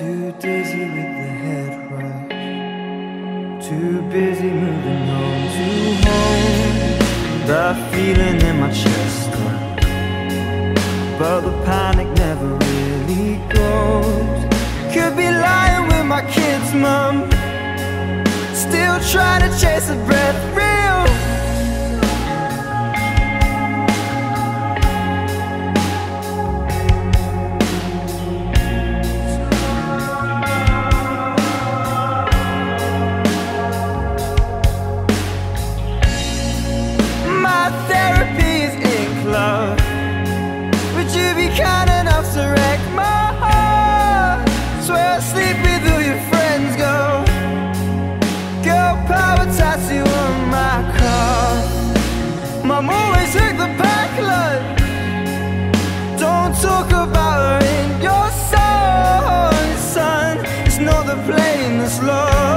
Too dizzy with the head rush, too busy moving on to home. That feeling in my chest hurts, but the panic never really goes. Could be lying with my kids, mum, still trying to chase a breath real. Mom always took the back line. Don't talk about her in your song, son. It's not the plane that's lost.